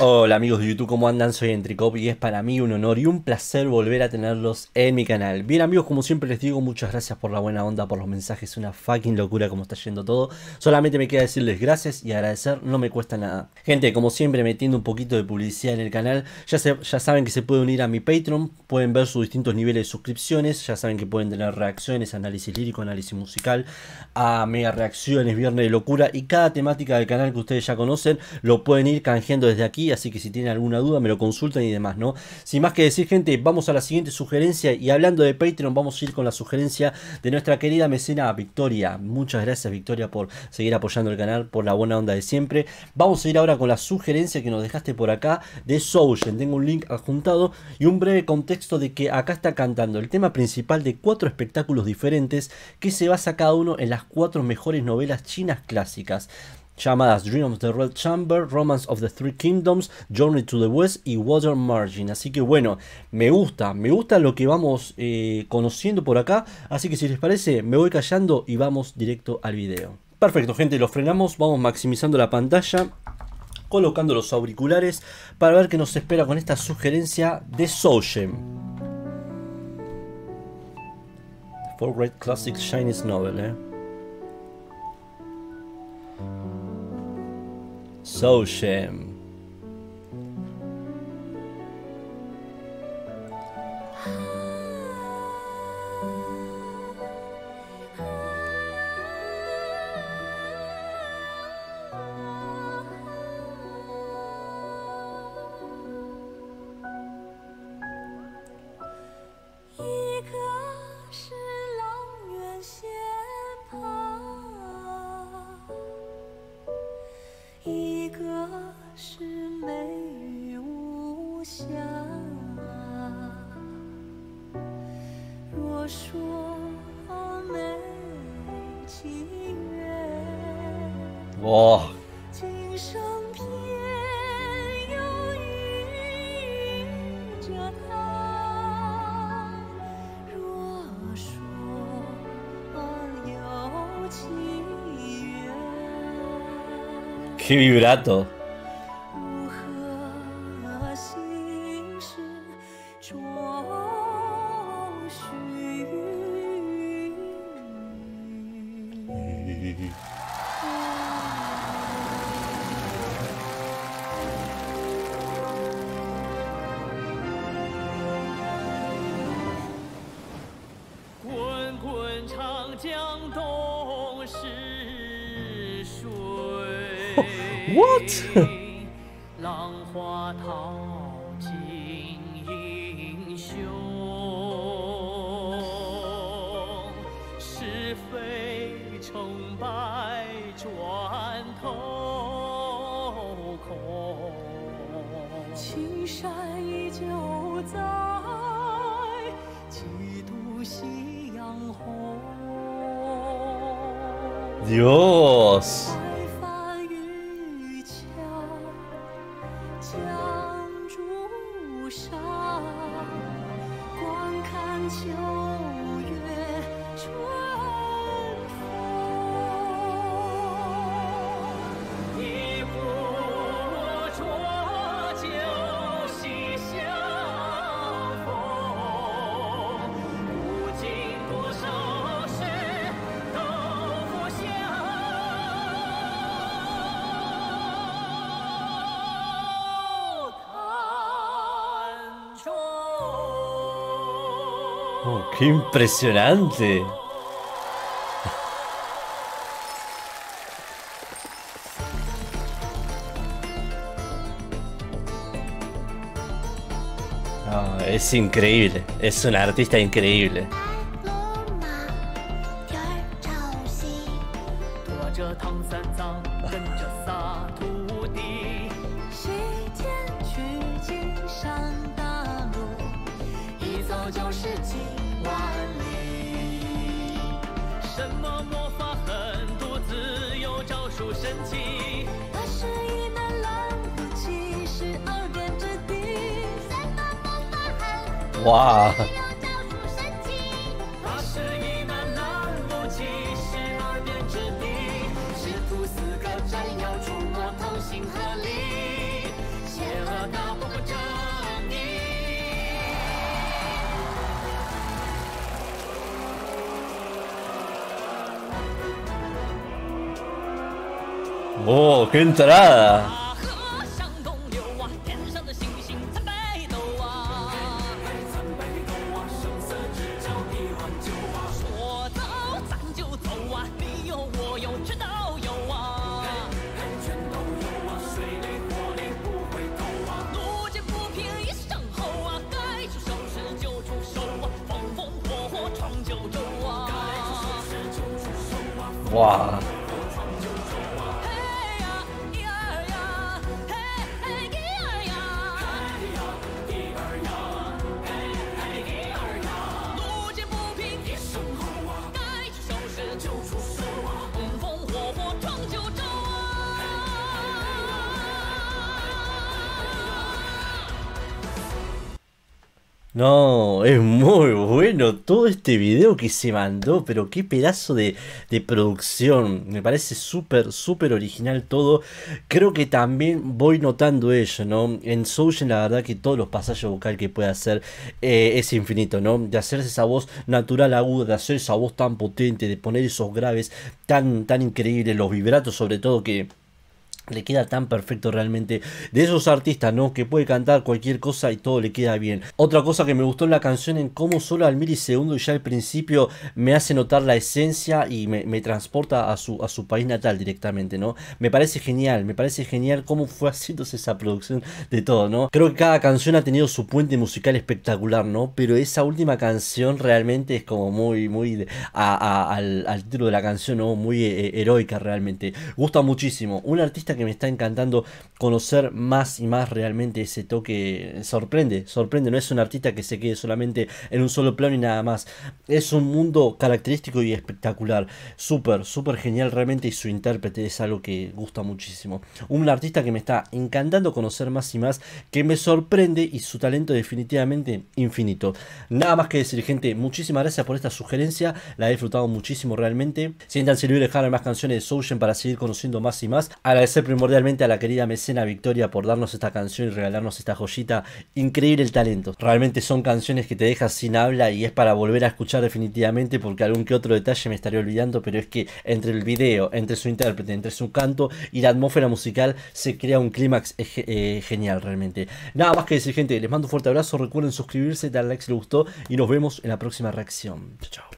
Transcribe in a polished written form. Hola amigos de YouTube, ¿cómo andan? Soy Entricov y es para mí un honor y un placer volver a tenerlos en mi canal. Bien amigos, como siempre les digo, muchas gracias por la buena onda, por los mensajes, una fucking locura como está yendo todo. Solamente me queda decirles gracias y agradecer, no me cuesta nada. Gente, como siempre metiendo un poquito de publicidad en el canal, ya saben que se pueden unir a mi Patreon, pueden ver sus distintos niveles de suscripciones, ya saben que pueden tener reacciones, análisis lírico, análisis musical, a mega reacciones, viernes de locura y cada temática del canal que ustedes ya conocen, lo pueden ir canjeando desde aquí. Así que si tienen alguna duda me lo consultan y demás, ¿no? Sin más que decir, gente, vamos a la siguiente sugerencia. Y hablando de Patreon, vamos a ir con la sugerencia de nuestra querida mecena Victoria. Muchas gracias, Victoria, por seguir apoyando el canal, por la buena onda de siempre. Vamos a ir ahora con la sugerencia que nos dejaste por acá de Zhou Shen. Tengo un link adjuntado y un breve contexto de que acá está cantando el tema principal de 4 espectáculos diferentes que se basa cada uno en las 4 mejores novelas chinas clásicas, llamadas Dream of the Red Chamber, Romance of the Three Kingdoms, Journey to the West y Water Margin. Así que bueno, me gusta lo que vamos conociendo por acá. Así que si les parece, me voy callando y vamos directo al video. Perfecto, gente, lo frenamos, vamos maximizando la pantalla, colocando los auriculares para ver qué nos espera con esta sugerencia de Zhou Shen. 4 Great Classic Chinese Novel, Zhou Shen. Wow. ¡Qué vibrato! What? Dios. Oh, ¡qué impresionante! Oh, es increíble, es una artista increíble. Wow. Oh, qué entrada. Wow. No, es muy bueno todo este video que se mandó, pero qué pedazo de producción. Me parece súper, súper original todo. Creo que también voy notando ello, ¿no? En Zhou Shen, la verdad que todos los pasajes vocales que puede hacer es infinito, ¿no? De hacerse esa voz natural aguda, de hacer esa voz tan potente, de poner esos graves tan increíbles, los vibratos sobre todo que le queda tan perfecto realmente, de esos artistas, ¿no? Que puede cantar cualquier cosa y todo le queda bien. Otra cosa que me gustó en la canción, en cómo solo al milisegundo y ya al principio me hace notar la esencia y me transporta a su país natal directamente, ¿no? Me parece genial cómo fue haciéndose esa producción de todo, ¿no? Creo que cada canción ha tenido su puente musical espectacular, ¿no? Pero esa última canción realmente es como muy al título de la canción, ¿no? Muy heroica realmente. Gusta muchísimo. Un artista que me está encantando conocer más y más realmente. Ese toque sorprende, no es un artista que se quede solamente en un solo plano y nada más, es un mundo característico y espectacular, súper genial realmente, y su intérprete es algo que gusta muchísimo. Un artista que me está encantando conocer más y más, que me sorprende, y su talento definitivamente infinito. Nada más que decir, gente, muchísimas gracias por esta sugerencia, la he disfrutado muchísimo realmente. Siéntanse libres de dejarme más canciones de Zhou Shen para seguir conociendo más y más. Agradecer primordialmente a la querida mecena Victoria por darnos esta canción y regalarnos esta joyita. Increíble el talento. Realmente son canciones que te dejas sin habla y es para volver a escuchar definitivamente, porque algún que otro detalle me estaré olvidando, pero es que entre el video, entre su intérprete, entre su canto y la atmósfera musical se crea un clímax genial realmente. Nada más que decir, gente, les mando un fuerte abrazo, recuerden suscribirse, dar like si les gustó y nos vemos en la próxima reacción. Chao, chao.